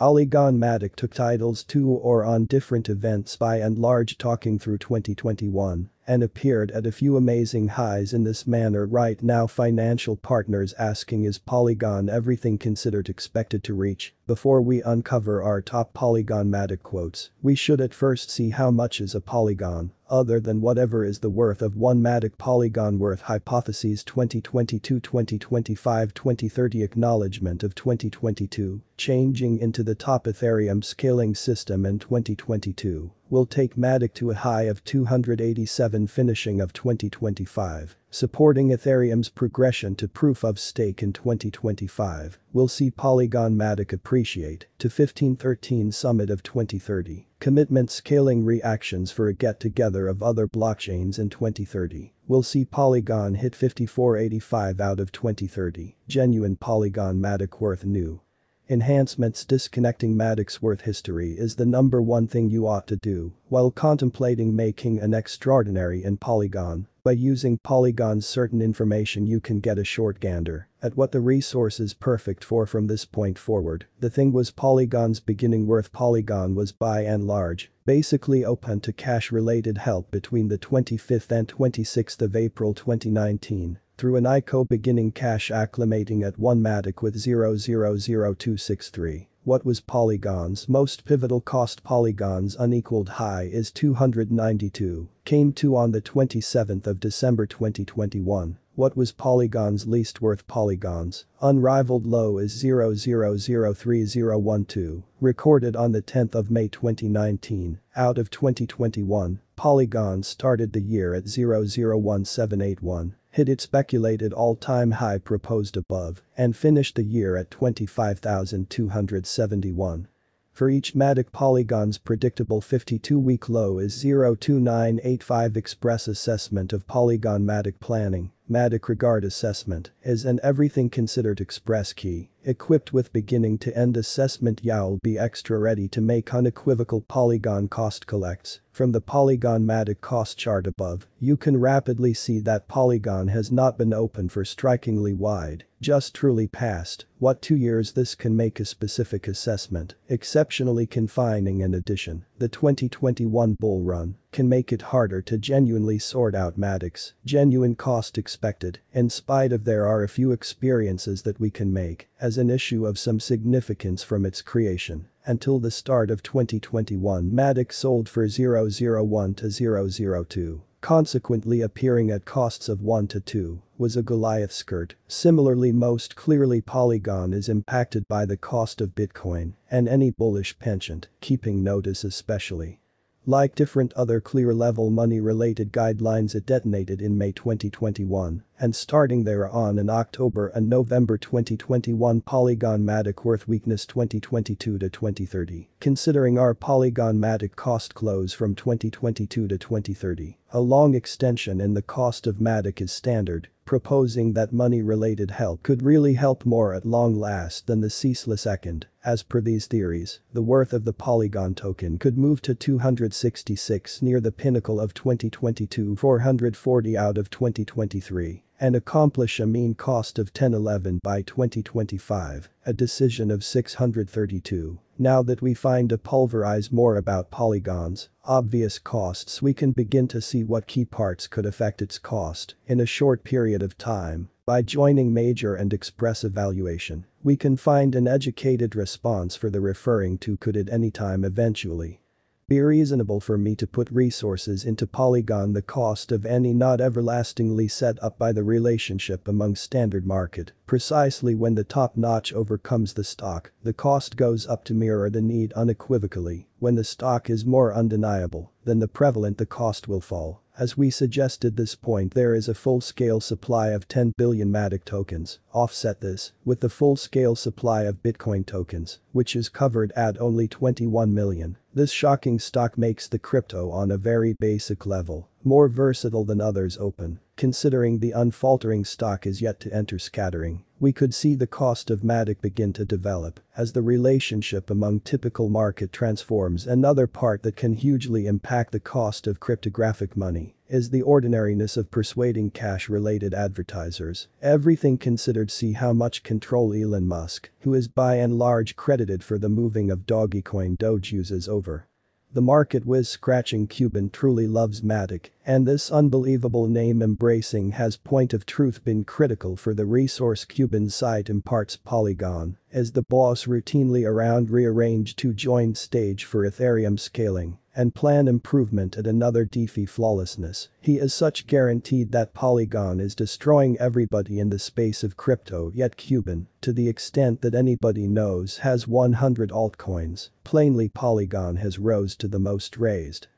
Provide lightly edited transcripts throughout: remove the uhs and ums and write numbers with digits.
Polygon-matic took titles to or on different events by and large talking through 2021 and appeared at a few amazing highs in this manner right now. Financial partners asking, is Polygon everything considered expected to reach? Before we uncover our top Polygon-matic quotes, we should at first see how much is a Polygon, other than whatever is the worth of one matic. Polygon worth hypotheses 2022, 2025, 2030. Acknowledgement of 2022, changing into the top Ethereum scaling system in 2022 will take matic to a high of 287. Finishing of 2025, supporting Ethereum's progression to proof of stake in 2025, will see Polygon matic appreciate to 1513. Summit of 2030. Commitment scaling reactions for a get-together of other blockchains in 2030. We'll see Polygon hit 5485 out of 2030. Genuine Polygon matic worth new enhancements. Disconnecting matic's worth history is the number one thing you ought to do while contemplating making an extraordinary in Polygon. By using Polygon's certain information, you can get a short gander at what the resource is perfect for from this point forward. The thing was Polygon's beginning worth. Polygon was by and large basically open to cash related help between the 25th and 26th of April 2019 through an ICO beginning cash acclimating at 1 matic with 0.000263. What was Polygon's most pivotal cost? Polygon's unequaled high is 292, came to on the 27th of December 2021. What was Polygon's least worth? Polygon's unrivaled low is 0.00301012, recorded on the 10th of May 2019, out of 2021. Polygon started the year at 0.01781. Hit its speculated all-time high proposed above and finished the year at 25,271. For each matic, Polygon's predictable 52-week low is 02985. Express assessment of Polygon matic planning. Matic regard assessment is an everything considered express key equipped with beginning to end assessment. Y'all be extra ready to make unequivocal Polygon cost collects. From the Polygon matic cost chart above, you can rapidly see that Polygon has not been open for strikingly wide, just truly past what 2 years. This can make a specific assessment exceptionally confining. In addition, the 2021 bull run can make it harder to genuinely sort out matic's genuine cost expected. In spite of, there are a few experiences that we can make as an issue of some significance from its creation. Until the start of 2021, matic sold for 001 to 002. Consequently, appearing at costs of 1 to 2 was a Goliath skirt. Similarly, most clearly Polygon is impacted by the cost of Bitcoin and any bullish penchant, keeping notice especially. Like different other clear level money related guidelines, it detonated in May 2021 and starting there on in October and November 2021. Polygon matic worth weakness 2022 to 2030. Considering our Polygon matic cost close from 2022 to 2030, a long extension in the cost of matic is standard, proposing that money related help could really help more at long last than the ceaseless second. As per these theories, the worth of the Polygon token could move to 266 near the pinnacle of 2022, 440 out of 2023, and accomplish a mean cost of 1011 by 2025, a decision of 632. Now that we find a pulverize more about Polygon's obvious costs, we can begin to see what key parts could affect its cost in a short period of time. By joining major and express evaluation, we can find an educated response for the referring to could at any time eventually. Be reasonable for me to put resources into Polygon. The cost of any not everlastingly set up by the relationship among standard market. Precisely when the top notch overcomes the stock, the cost goes up to mirror the need unequivocally. When the stock is more undeniable than the prevalent, the cost will fall. As we suggested this point, there is a full-scale supply of 10 billion matic tokens. Offset this with the full-scale supply of Bitcoin tokens, which is covered at only 21 million. This shocking stock makes the crypto on a very basic level more versatile than others open, considering the unfaltering stock is yet to enter scattering. we could see the cost of Matic begin to develop as the relationship among typical market transforms. Another part that can hugely impact the cost of cryptographic money is the ordinariness of persuading cash-related advertisers. Everything considered, see how much control Elon Musk, who is by and large credited for the moving of Dogecoin Doge, uses over the market. Whiz scratching Cuban truly loves Matic, and this unbelievable name embracing has point of truth been critical for the resource Cuban site imparts. Polygon, as the boss routinely around rearrange to join stage for Ethereum scaling and plan improvement at another DeFi flawlessness. He is such guaranteed that Polygon is destroying everybody in the space of crypto, yet Cuban, to the extent that anybody knows, has 100 altcoins. Plainly Polygon has rose to the most raised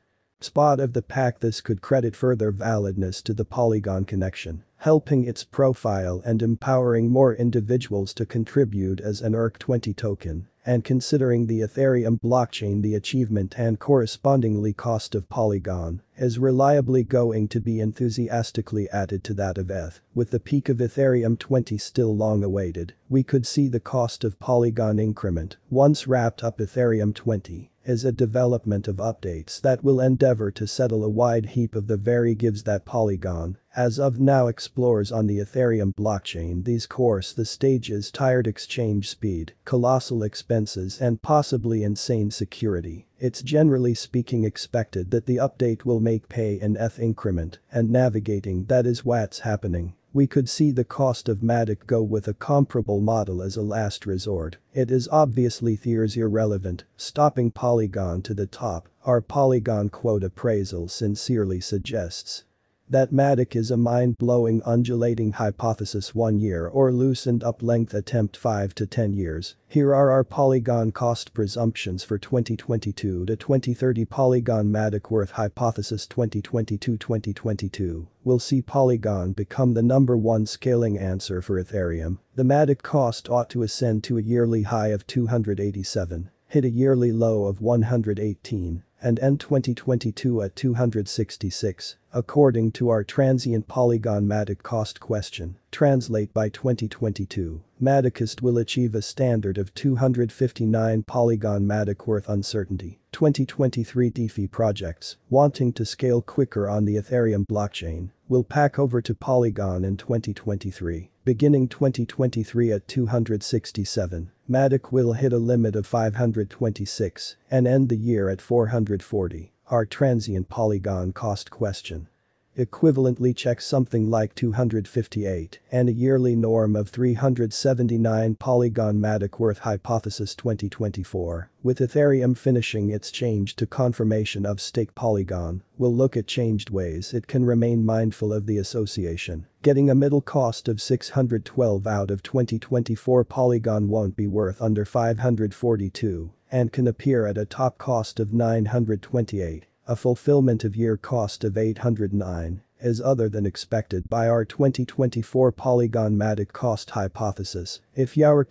spot of the pack. This could credit further validness to the Polygon connection, helping its profile and empowering more individuals to contribute as an ERC-20 token. And considering the Ethereum blockchain, the achievement and correspondingly cost of Polygon is reliably going to be enthusiastically added to that of ETH. With the peak of Ethereum 20 still long awaited, we could see the cost of Polygon increment. Once wrapped up, Ethereum 20 is a development of updates that will endeavor to settle a wide heap of the very gives that Polygon as of now explores on the Ethereum blockchain. These course the stages tired exchange speed, colossal expenses and possibly insane security. It's generally speaking expected that the update will make pay an ETH increment, and navigating that is what's happening. We could see the cost of Matic go with a comparable model as a last resort. It is obviously theories irrelevant, stopping Polygon to the top. Our Polygon quote appraisal sincerely suggests that Matic is a mind-blowing undulating hypothesis 1 year or loosened up length attempt 5 to 10 years. Here are our Polygon cost presumptions for 2022 to 2030. Polygon Matic worth hypothesis 2022 will see Polygon become the #1 scaling answer for Ethereum. The Matic cost ought to ascend to a yearly high of 287, hit a yearly low of 118. And end 2022 at 266, according to our transient Polygon Matic cost question. Translate by 2022, Maticist will achieve a standard of 259. Polygon Matic worth uncertainty. 2023 DeFi projects, wanting to scale quicker on the Ethereum blockchain, will pack over to Polygon in 2023. Beginning 2023 at 267, Matic will hit a limit of 526 and end the year at 440, our transient Polygon cost question. Equivalently check something like 258 and a yearly norm of 379. Polygon Matic worth hypothesis 2024, with Ethereum finishing its change to confirmation of stake. Polygon will look at changed ways it can remain mindful of the association, getting a middle cost of 612 out of 2024. Polygon won't be worth under 542 and can appear at a top cost of 928, a fulfillment of year cost of 809, is other than expected by our 2024 Polygon Matic cost hypothesis. If you are